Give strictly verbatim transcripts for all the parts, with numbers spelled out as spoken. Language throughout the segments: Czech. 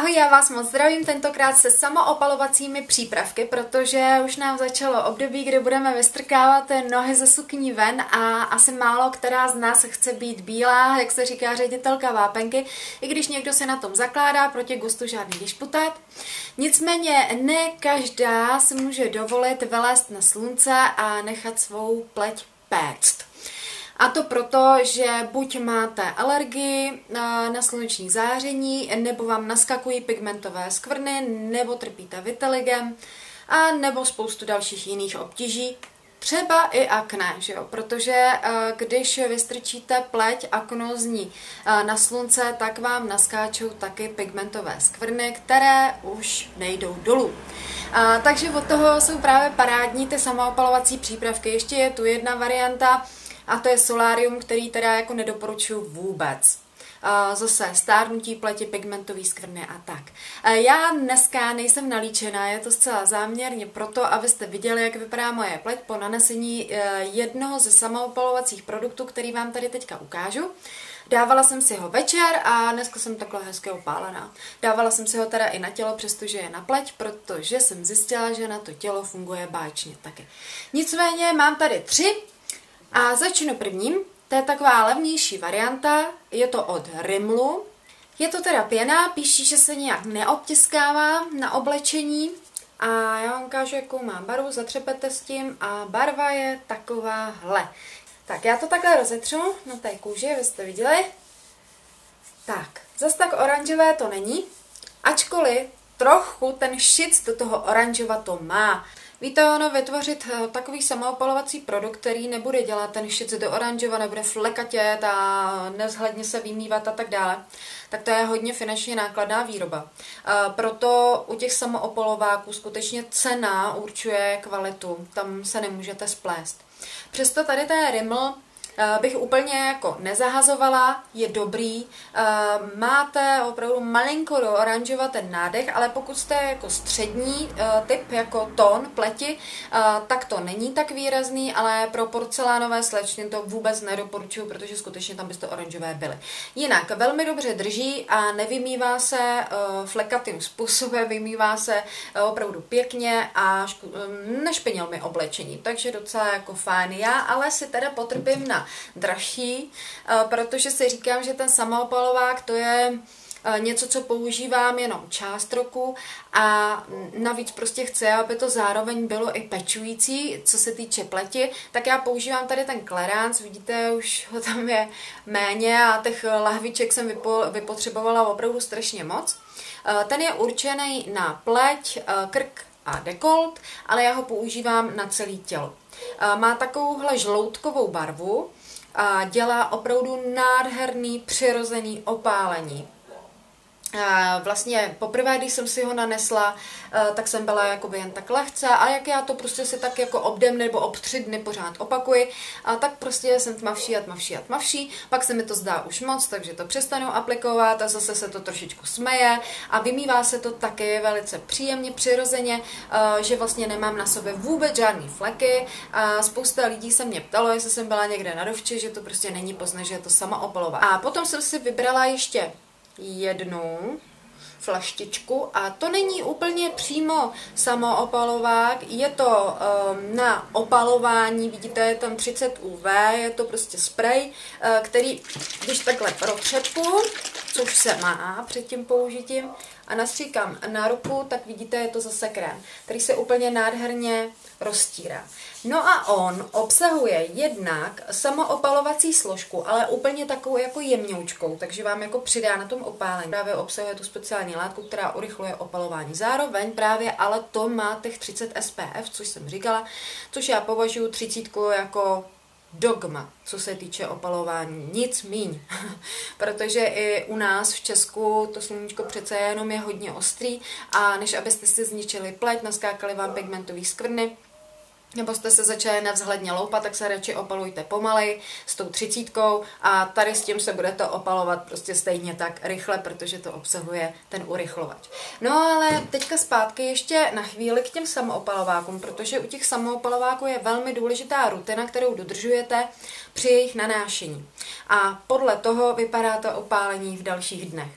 Ahoj, já vás moc zdravím, tentokrát se samoopalovacími přípravky, protože už nám začalo období, kdy budeme vystrkávat nohy ze sukní ven a asi málo která z nás chce být bílá, jak se říká ředitelka vápenky, i když někdo se na tom zakládá, proti gustu žádný disputát. Nicméně ne každá si může dovolit vylézt na slunce a nechat svou pleť péct. A to proto, že buď máte alergii na sluneční záření, nebo vám naskakují pigmentové skvrny, nebo trpíte viteligem, a nebo spoustu dalších jiných obtíží, třeba i akné, že jo? Protože když vystrčíte pleť akno z ní na slunce, tak vám naskáčou taky pigmentové skvrny, které už nejdou dolů. A takže od toho jsou právě parádní ty samoopalovací přípravky. Ještě je tu jedna varianta, a to je solárium, který teda jako nedoporučuji vůbec. Zase stárnutí pleti, pigmentový skvrny a tak. Já dneska nejsem nalíčená, je to zcela záměrně proto, abyste viděli, jak vypadá moje pleť po nanesení jednoho ze samoopalovacích produktů, který vám tady teďka ukážu. Dávala jsem si ho večer a dneska jsem takhle hezky opálená. Dávala jsem si ho teda i na tělo, přestože je na pleť, protože jsem zjistila, že na to tělo funguje báječně taky. Nicméně mám tady tři. A začnu prvním, to je taková levnější varianta, je to od Rimmelu. Je to teda pěna, píší, že se nějak neobtiskává na oblečení a já vám ukážu, jakou má barvu, zatřepete s tím a barva je takováhle. Tak já to takhle rozetřu na té kůži, vy jste viděli. Tak, zas tak oranžové to není, ačkoliv trochu ten šic do toho oranžova to má. Víte, ono vytvořit takový samoopalovací produkt, který nebude dělat ten šic do oranžova, nebude flekatět a nezhledně se vymývat a tak dále, tak to je hodně finančně nákladná výroba. Proto u těch samoopalováků skutečně cena určuje kvalitu, tam se nemůžete splést. Přesto tady ten Rimmel bych úplně jako nezahazovala, je dobrý, máte opravdu malinko do oranžova ten nádech, ale pokud jste jako střední typ, jako tón pleti, tak to není tak výrazný, ale pro porcelánové slečny to vůbec nedoporučuju, protože skutečně tam byste oranžové byly. Jinak velmi dobře drží a nevymývá se flekatým způsobem, vymývá se opravdu pěkně a nešpinil mi oblečení, takže docela jako fajn. Já ale si teda potrpím na dražší, protože si říkám, že ten samoopalovák to je něco, co používám jenom část roku a navíc prostě chci, aby to zároveň bylo i pečující, co se týče pleti, tak já používám tady ten Clarins, vidíte, už ho tam je méně a těch lahviček jsem vypotřebovala opravdu strašně moc. Ten je určený na pleť, krk a dekolt, ale já ho používám na celé tělo. Má takovouhle žloutkovou barvu a dělá opravdu nádherný přirozený opálení. Vlastně poprvé, když jsem si ho nanesla, tak jsem byla jakoby jen tak lehce a jak já to prostě si tak jako obden nebo ob tři dny pořád opakuji, a tak prostě jsem tmavší a tmavší a tmavší, pak se mi to zdá už moc, takže to přestanu aplikovat a zase se to trošičku smeje a vymývá se to taky velice příjemně, přirozeně, že vlastně nemám na sobě vůbec žádný fleky a spousta lidí se mě ptalo, jestli jsem byla někde na dovči, že to prostě není poznat, že je to samoopalovák. A potom jsem si vybrala ještě jednu flaštičku a to není úplně přímo samoopalovák, je to um, na opalování, vidíte, je tam třicet U V, je to prostě spray, uh, který když takhle protřepu, což se má před tím použitím, a nastříkám na ruku, tak vidíte, je to zase krém, který se úplně nádherně roztírá. No a on obsahuje jednak samoopalovací složku, ale úplně takovou jako jemňoučkou, takže vám jako přidá na tom opálení. Právě obsahuje tu speciální látku, která urychluje opalování. Zároveň právě, ale to má těch třicet S P F, což jsem říkala, což já považuji třicítku jako dogma, co se týče opalování, nic míň, protože i u nás v Česku to sluníčko přece jenom je hodně ostrý a než abyste si zničili pleť, naskákali vám pigmentové skvrny, nebo jste se začali nevzhledně loupat, tak se radši opalujte pomaleji s tou třicítkou a tady s tím se budete opalovat prostě stejně tak rychle, protože to obsahuje ten urychlovač. No ale teďka zpátky ještě na chvíli k těm samoopalovákům, protože u těch samoopalováků je velmi důležitá rutina, kterou dodržujete při jejich nanášení. A podle toho vypadá to opálení v dalších dnech.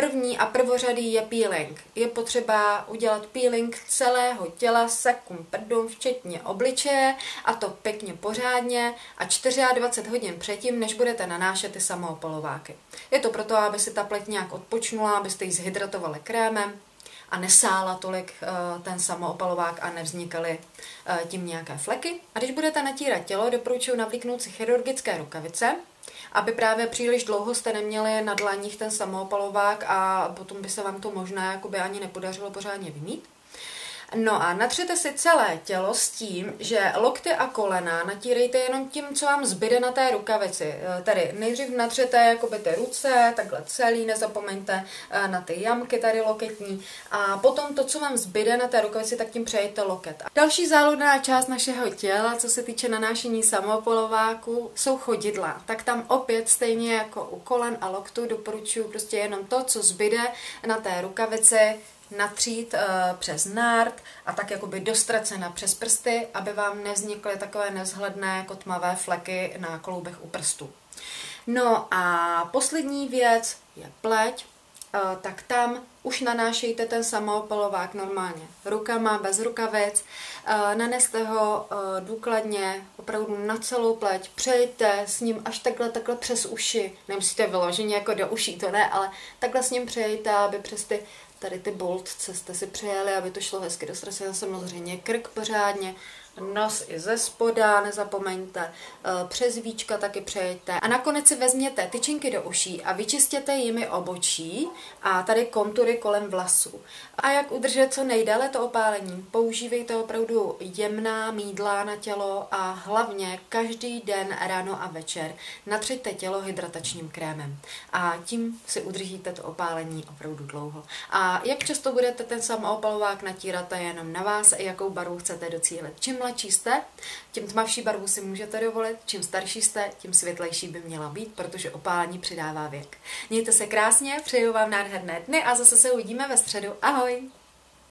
První a prvořadý je peeling. Je potřeba udělat peeling celého těla, sakum prdům, včetně obličeje, a to pěkně pořádně a dvacet čtyři hodin předtím, než budete nanášet ty samoopalováky. Je to proto, aby si ta pleť nějak odpočnula, abyste ji zhydratovali krémem a nesála tolik ten samoopalovák a nevznikaly tím nějaké fleky. A když budete natírat tělo, doporučuji navlíknout si chirurgické rukavice, aby právě příliš dlouho jste neměli na dlaních ten samoopalovák a potom by se vám to možná jakoby ani nepodařilo pořádně vymít. No a natřete si celé tělo s tím, že lokty a kolena natírejte jenom tím, co vám zbyde na té rukavici. Tady nejdřív natřete jakoby ty ruce, takhle celý, nezapomeňte na ty jamky tady loketní, a potom to, co vám zbyde na té rukavici, tak tím přejděte loket. Další záludná část našeho těla, co se týče nanášení samopalováku, jsou chodidla. Tak tam opět stejně jako u kolen a loktu doporučuji prostě jenom to, co zbyde na té rukavici, natřít uh, přes nárt a tak jakoby dostracena přes prsty, aby vám nevznikly takové nezhledné jako tmavé fleky na kloubech u prstů. No a poslední věc je pleť, uh, tak tam už nanášejte ten samoopalovák normálně rukama, bez rukavic, uh, naneste ho uh, důkladně opravdu na celou pleť, přejďte s ním až takhle, takhle přes uši, nemusíte vyloženě jako do uší, to ne, ale takhle s ním přejďte, aby přes ty tady ty boltce jste si přejeli, aby to šlo hezky do stracena, samozřejmě krk pořádně, nos i ze spoda, nezapomeňte, přes víčka taky přejete. A nakonec si vezměte tyčinky do uší a vyčistěte jimi obočí a tady kontury kolem vlasů. A jak udržet co nejdále to opálení? Používejte opravdu jemná mýdla na tělo a hlavně každý den ráno a večer natřeďte tělo hydratačním krémem. A tím si udržíte to opálení opravdu dlouho. A jak často budete ten samoopalovák natírat, to je jenom na vás, jakou barvu chcete docílit. Čím mladší jste, tím tmavší barvu si můžete dovolit, čím starší jste, tím světlejší by měla být, protože opálení přidává věk. Mějte se krásně, přeju vám nádherné dny a zase se uvidíme ve středu. Ahoj!